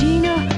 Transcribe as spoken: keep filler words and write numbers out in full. Gina.